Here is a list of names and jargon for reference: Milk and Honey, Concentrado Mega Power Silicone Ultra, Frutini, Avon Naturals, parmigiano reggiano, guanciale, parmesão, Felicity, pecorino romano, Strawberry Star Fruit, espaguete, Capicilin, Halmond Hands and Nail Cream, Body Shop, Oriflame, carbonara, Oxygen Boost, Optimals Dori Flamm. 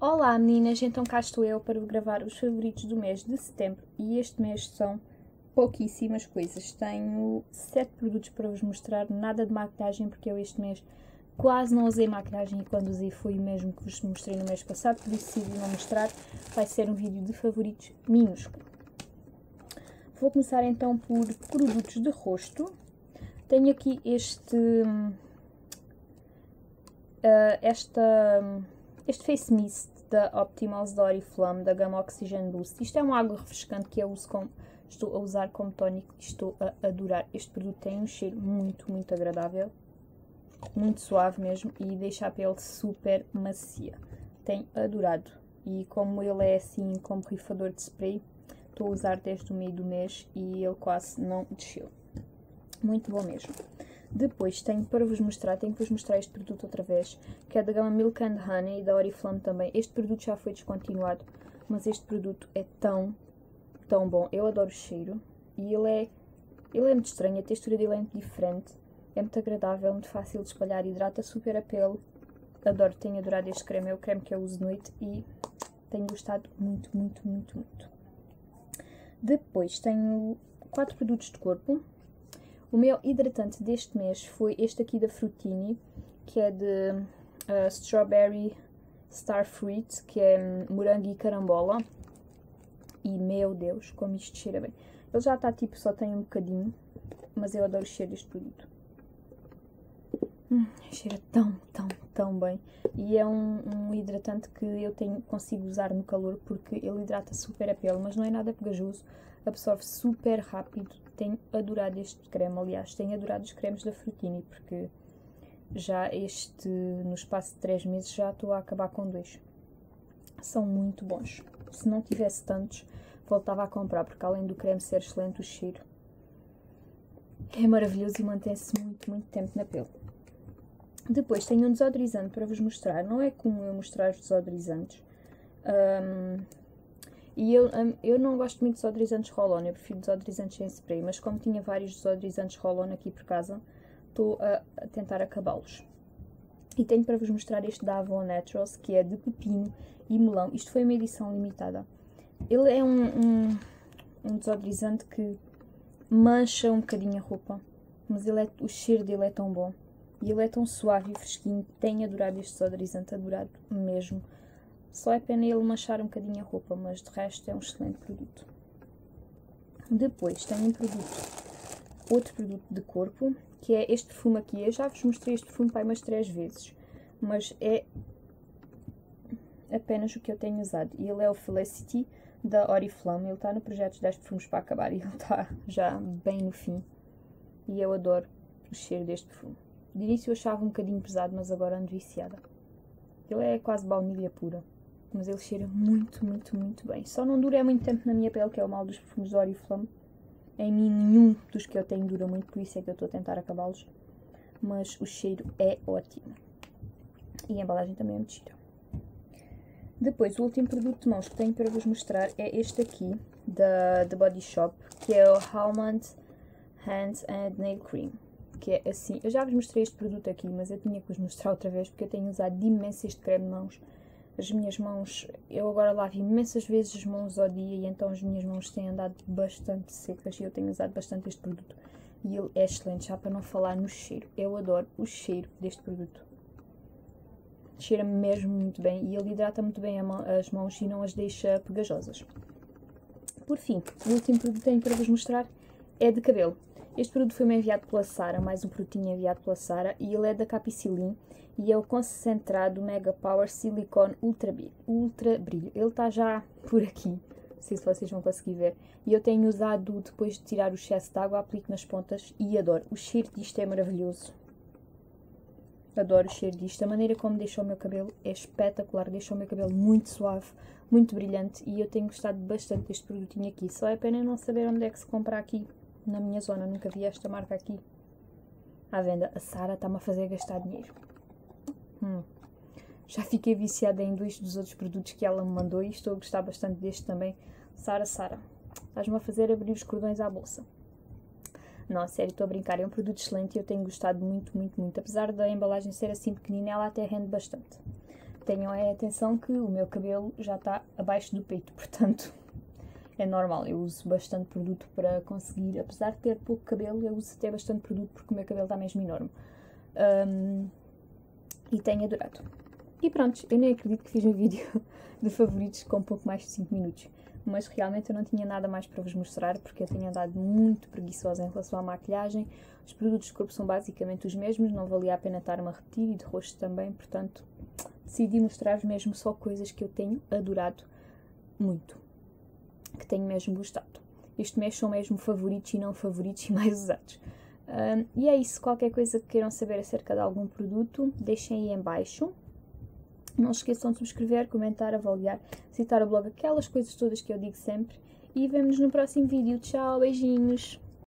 Olá meninas, então cá estou eu para gravar os favoritos do mês de setembro e este mês são pouquíssimas coisas. Tenho 7 produtos para vos mostrar, nada de maquilhagem porque eu este mês quase não usei maquilhagem e quando usei foi o mesmo que vos mostrei no mês passado, por isso decidi não mostrar, vai ser um vídeo de favoritos minúsculo. Vou começar então por produtos de rosto. Tenho aqui este Face Mist da Optimals Dori Flamm, da gama Oxygen Boost. Isto é uma água refrescante que eu uso estou a usar como tónico e estou a adorar. Este produto tem um cheiro muito, muito agradável, muito suave mesmo e deixa a pele super macia. Tenho adorado e como ele é assim como borrifador de spray, estou a usar desde o meio do mês e ele quase não desceu. Muito bom mesmo. Depois tenho que vos mostrar este produto outra vez, que é da gama Milk and Honey e da Oriflame também. Este produto já foi descontinuado, mas este produto é tão, tão bom. Eu adoro o cheiro e ele é muito estranho, a textura dele é muito diferente, é muito agradável, muito fácil de espalhar, hidrata super a pele. Adoro, tenho adorado este creme, é o creme que eu uso de noite e tenho gostado muito, muito, muito, muito. Depois tenho 4 produtos de corpo. O meu hidratante deste mês foi este aqui da Frutini, que é de Strawberry Star Fruit, que é morango e carambola. E, meu Deus, como isto cheira bem. Ele já está tipo, só tem um bocadinho, mas eu adoro o cheiro deste produto. Cheira tão, tão, tão bem. E é um hidratante que eu consigo usar no calor, porque ele hidrata super a pele, mas não é nada pegajoso. Absorve super rápido. Tenho adorado este creme, aliás, tenho adorado os cremes da Frutini, porque já no espaço de 3 meses, já estou a acabar com 2. São muito bons. Se não tivesse tantos, voltava a comprar, porque além do creme ser excelente, o cheiro é maravilhoso e mantém-se muito, muito tempo na pele. Depois tenho um desodorizante para vos mostrar, não é comum eu mostrar os desodorizantes. E eu não gosto muito de desodorizantes roll-on, eu prefiro desodorizantes em spray, mas como tinha vários desodorizantes roll-on aqui por casa, estou a tentar acabá-los. E tenho para vos mostrar este da Avon Naturals, que é de pepino e melão. Isto foi uma edição limitada. Ele é um desodorizante que mancha um bocadinho a roupa, mas o cheiro dele é tão bom. E ele é tão suave e fresquinho, tenho adorado este desodorizante, adorado mesmo. Só é pena ele manchar um bocadinho a roupa, mas de resto é um excelente produto. Depois tenho outro produto de corpo, que é este perfume aqui. Eu já vos mostrei este perfume para umas 3 vezes, mas é apenas o que eu tenho usado. E ele é o Felicity da Oriflame, ele está no projeto de 10 perfumes para acabar e ele está já bem no fim. E eu adoro o cheiro deste perfume. De início eu achava um bocadinho pesado, mas agora ando viciada. Ele é quase baunilha pura, mas ele cheira muito, muito, muito bem. Só não dura muito tempo na minha pele, que é o mal dos perfumes da Oriflame. Em mim, nenhum dos que eu tenho dura muito, por isso é que eu estou a tentar acabá-los. Mas o cheiro é ótimo. E a embalagem também é muito gira. Depois, o último produto de mãos que tenho para vos mostrar é este aqui, da Body Shop, que é o Halmond Hands and Nail Cream. Que é assim, eu já vos mostrei este produto aqui, mas eu tinha que vos mostrar outra vez, porque eu tenho usado imenso este creme de mãos. As minhas mãos, eu agora lavo imensas vezes as mãos ao dia, e então as minhas mãos têm andado bastante secas, e eu tenho usado bastante este produto. E ele é excelente, já para não falar no cheiro, eu adoro o cheiro deste produto. Cheira mesmo muito bem, e ele hidrata muito bem as mãos e não as deixa pegajosas. Por fim, o último produto que tenho para vos mostrar é de cabelo. Este produto foi-me enviado pela Sara, mais um produtinho enviado pela Sara, e ele é da Capicilin e é o Concentrado Mega Power Silicone Ultra Brilho. Ele está já por aqui, não sei se vocês vão conseguir ver. E eu tenho usado, depois de tirar o excesso de água, aplico nas pontas e adoro. O cheiro disto é maravilhoso. Adoro o cheiro disto. A maneira como deixa o meu cabelo é espetacular, deixa o meu cabelo muito suave, muito brilhante, e eu tenho gostado bastante deste produtinho aqui. Só é pena não saber onde é que se compra aqui. Na minha zona, nunca vi esta marca aqui à venda. A Sara está-me a fazer gastar dinheiro. Já fiquei viciada em 2 dos outros produtos que ela me mandou e estou a gostar bastante deste também. Sara, estás-me a fazer abrir os cordões à bolsa. Não, sério, estou a brincar. É um produto excelente e eu tenho gostado muito, muito, muito. Apesar da embalagem ser assim pequenina, ela até rende bastante. tenham atenção que o meu cabelo já está abaixo do peito, portanto é normal, eu uso bastante produto para conseguir, apesar de ter pouco cabelo, eu uso até bastante produto porque o meu cabelo está mesmo enorme. E tenho adorado. E pronto, eu nem acredito que fiz um vídeo de favoritos com um pouco mais de 5 minutos. Mas realmente eu não tinha nada mais para vos mostrar, porque eu tenho andado muito preguiçosa em relação à maquilhagem. Os produtos de corpo são basicamente os mesmos, não valia a pena estar-me a repetir, e de rosto também, portanto decidi mostrar-vos mesmo só coisas que eu tenho adorado muito, que tenho mesmo gostado. Este mês são mesmo favoritos e não favoritos e mais usados. E é isso, qualquer coisa que queiram saber acerca de algum produto, deixem aí em baixo. Não se esqueçam de subscrever, comentar, avaliar, citar o blog, aquelas coisas todas que eu digo sempre. E vemo-nos no próximo vídeo. Tchau, beijinhos!